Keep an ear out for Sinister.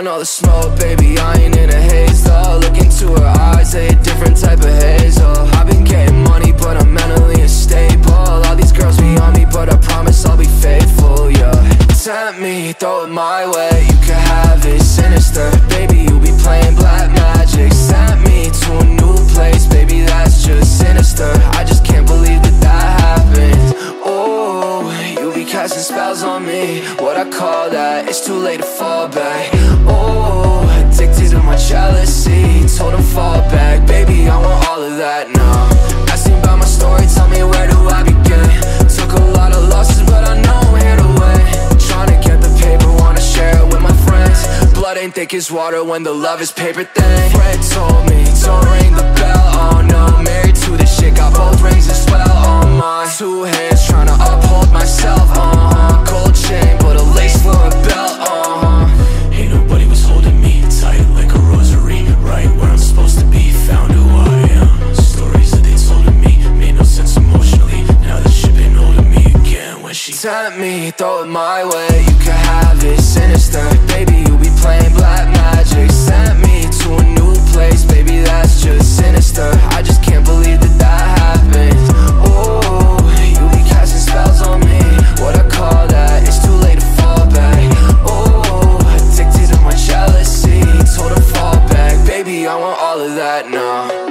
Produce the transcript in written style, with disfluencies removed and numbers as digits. blowing all the smoke, baby, I ain't in a haze, though. Look into her eyes, they a different type of hazel. I've been getting money, but I'm mentally unstable. All these girls be on me, but I promise I'll be faithful, yeah. Tempt me, throw it my way, you can have it, sinister. Baby, you be playing black magic. Sent me to a new place, baby, that's just sinister. I just can't believe that that happened. Oh, you be casting spells on me, what I call that, it's too late to fall back. Oh, addicted to my jealousy, told him fall back. Baby, I want all of that now. Asking about my story, tell me where do I begin. Took a lot of losses, but I know I'm here to win. Trying to get the paper, wanna share it with my friends. Blood ain't thick as water when the love is paper thin. Fred told me, don't ring the bell, oh no. Married to this shit, got both rings as well on my two hands, trying to uphold myself, gold chain, but a lace for a belt, Ain't nobody was holding me tight like a rosary, right where I'm supposed to be, found who I am. Stories that they told of me made no sense emotionally, now that shit been holding me again. When she tempt me, throw it my way, you can have it, sinister. Baby, you be playing black magic. Sent me to a new place, baby, that's just sinister. I just can't believe that that happened. Oh, you be casting spells on me, what I call that, it's too late to fall back. Oh, addicted to my jealousy, told her fall back. Baby, I want all of that now.